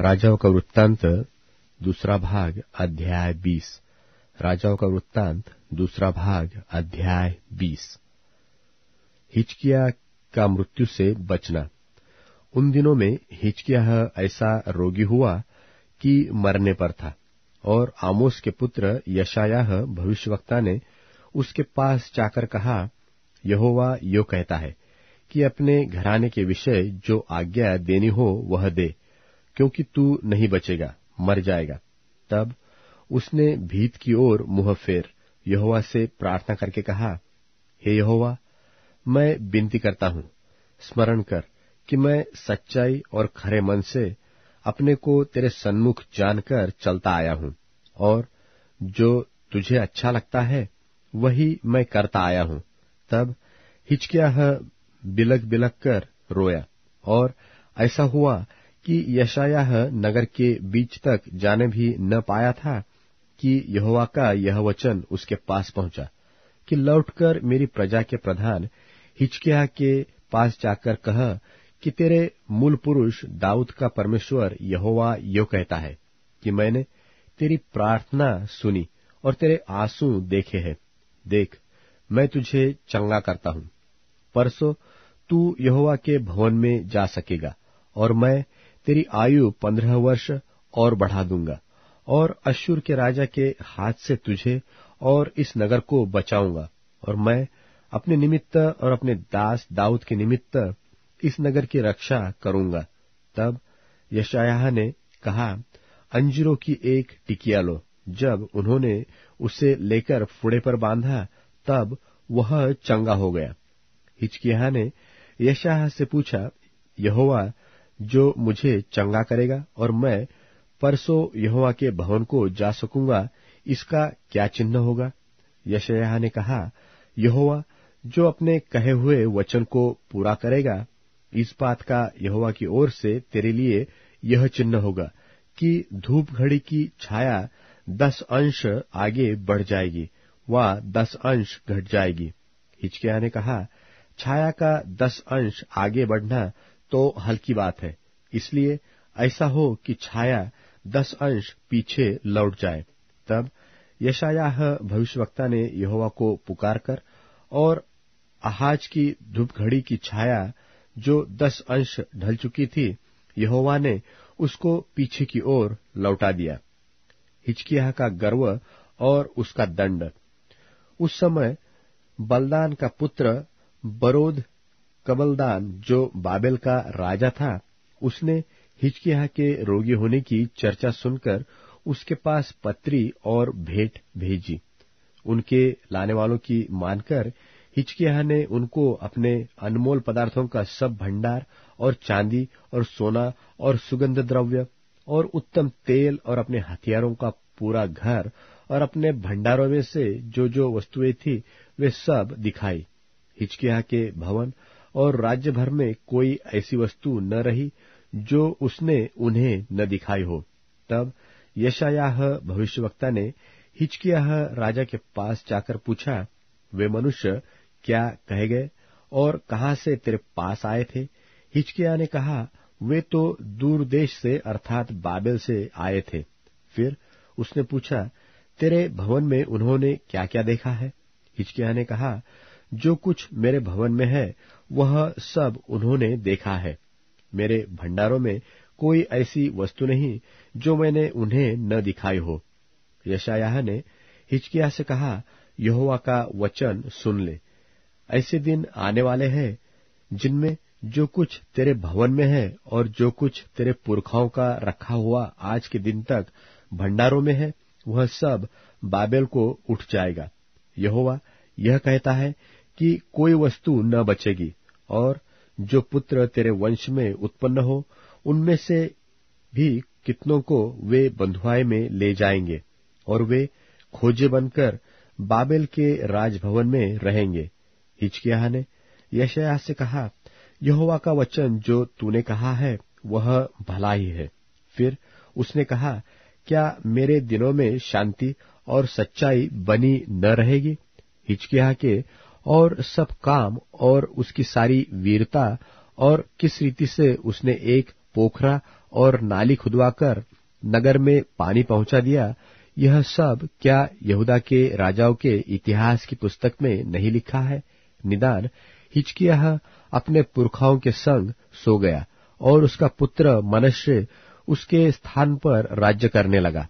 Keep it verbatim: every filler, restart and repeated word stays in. राजाओं का वृत्तांत दूसरा भाग अध्याय बीस। राजाओं का वृत्तांत दूसरा भाग अध्याय बीस। हिजकिय्याह का मृत्यु से बचना। उन दिनों में हिजकिय्याह ऐसा रोगी हुआ कि मरने पर था, और आमोस के पुत्र यशायाह भविष्यवक्ता ने उसके पास जाकर कहा, यहोवा यो कहता है कि अपने घराने के विषय जो आज्ञा देनी हो वह दे, क्योंकि तू नहीं बचेगा, मर जाएगा। तब उसने भीत की ओर मुंह फेर यहोवा से प्रार्थना करके कहा, हे यहोवा, मैं विनती करता हूं, स्मरण कर कि मैं सच्चाई और खरे मन से अपने को तेरे सन्मुख जानकर चलता आया हूं, और जो तुझे अच्छा लगता है वही मैं करता आया हूं। तब हिजकिय्याह बिलक बिलक कर रोया, और ऐसा हुआ कि यशायाह नगर के बीच तक जाने भी न पाया था कि यहोवा का यह वचन उसके पास पहुंचा कि लौटकर मेरी प्रजा के प्रधान हिजकिय्याह के पास जाकर कह कि तेरे मूल पुरुष दाऊद का परमेश्वर यहोवा यो कहता है कि मैंने तेरी प्रार्थना सुनी और तेरे आंसू देखे हैं। देख, मैं तुझे चंगा करता हूं। परसों तू यहोवा के भवन में जा सकेगा, और मैं तेरी आयु पंद्रह वर्ष और बढ़ा दूंगा, और अशुर के राजा के हाथ से तुझे और इस नगर को बचाऊंगा। और मैं अपने निमित्त और अपने दास दाऊद के निमित्त इस नगर की रक्षा करूंगा। तब यशायाह ने कहा, अंजीरों की एक टिकिया लो। जब उन्होंने उसे लेकर फुड़े पर बांधा तब वह चंगा हो गया। हिजकिय्याह ने यशायाह से पूछा, यहोवा जो मुझे चंगा करेगा और मैं परसों यहोवा के भवन को जा सकूंगा, इसका क्या चिन्ह होगा? यशायाह ने कहा, यहोवा जो अपने कहे हुए वचन को पूरा करेगा, इस बात का यहोवा की ओर से तेरे लिए यह चिन्ह होगा कि धूप घड़ी की छाया दस अंश आगे बढ़ जाएगी वा दस अंश घट जाएगी। हिजकिय्याह ने कहा, छाया का दस अंश आगे बढ़ना तो हल्की बात है, इसलिए ऐसा हो कि छाया दस अंश पीछे लौट जाए। तब यशायाह भविष्यवक्ता ने यहोवा को पुकार कर और अहाज की धूप घड़ी की छाया जो दस अंश ढल चुकी थी, यहोवा ने उसको पीछे की ओर लौटा दिया। हिजकिय्याह का गर्व और उसका दंड। उस समय बलदान का पुत्र बरोद कमलदान जो बाबेल का राजा था, उसने हिजकिय्याह के रोगी होने की चर्चा सुनकर उसके पास पत्री और भेंट भेजी। उनके लाने वालों की मानकर हिजकिय्याह ने उनको अपने अनमोल पदार्थों का सब भंडार और चांदी और सोना और सुगंध द्रव्य और उत्तम तेल और अपने हथियारों का पूरा घर और अपने भंडारों में से जो जो वस्तुएं थी वे सब दिखाई। हिजकिय्याह के भवन और राज्य भर में कोई ऐसी वस्तु न रही जो उसने उन्हें न दिखाई हो। तब यशायाह भविष्यवक्ता ने हिजकिय्याह राजा के पास जाकर पूछा, वे मनुष्य क्या कहे गए और कहां से तेरे पास आए थे? हिजकिय्याह ने कहा, वे तो दूर देश से अर्थात बाबेल से आए थे। फिर उसने पूछा, तेरे भवन में उन्होंने क्या क्या देखा है? हिजकिय्याह ने कहा, जो कुछ मेरे भवन में है वह सब उन्होंने देखा है। मेरे भंडारों में कोई ऐसी वस्तु नहीं जो मैंने उन्हें न दिखाई हो। यशायाह ने हिजकिय्याह से कहा, यहोवा का वचन सुन ले। ऐसे दिन आने वाले हैं जिनमें जो कुछ तेरे भवन में है और जो कुछ तेरे पुरखाओं का रखा हुआ आज के दिन तक भंडारों में है वह सब बाबेल को उठ जाएगा। यहोवा यह कहता है कि कोई वस्तु न बचेगी, और जो पुत्र तेरे वंश में उत्पन्न हो उनमें से भी कितनों को वे बंधुआई में ले जाएंगे, और वे खोजे बनकर बाबेल के राजभवन में रहेंगे। हिजकिय्याह ने यशायाह से कहा, यहोवा का वचन जो तूने कहा है वह भला ही है। फिर उसने कहा, क्या मेरे दिनों में शांति और सच्चाई बनी न रहेगी? हिजकिय्याह के और सब काम और उसकी सारी वीरता और किस रीति से उसने एक पोखरा और नाली खुदवाकर नगर में पानी पहुंचा दिया। यह सब क्या यहूदा के राजाओं के इतिहास की पुस्तक में नहीं लिखा है? निदान हिजकिय्याह अपने पुरखाओं के संग सो गया और उसका पुत्र मनश्शे उसके स्थान पर राज्य करने लगा।